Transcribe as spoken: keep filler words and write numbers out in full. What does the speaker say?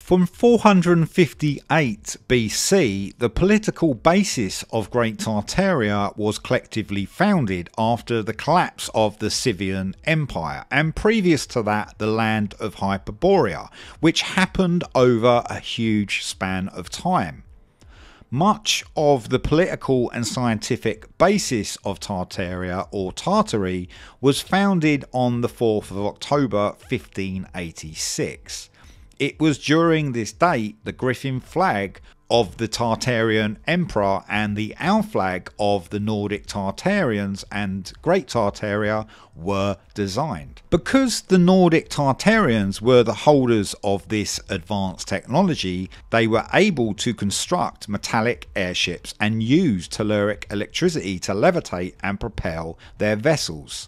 From four hundred fifty-eight B C, the political basis of Great Tartaria was collectively founded after the collapse of the Scythian Empire, and previous to that the land of Hyperborea, which happened over a huge span of time. Much of the political and scientific basis of Tartaria or Tartary was founded on the fourth of October fifteen eighty-six. It was during this date the griffin flag of the Tartarian Emperor and the owl flag of the Nordic Tartarians and Great Tartaria were designed. Because the Nordic Tartarians were the holders of this advanced technology, they were able to construct metallic airships and use telluric electricity to levitate and propel their vessels.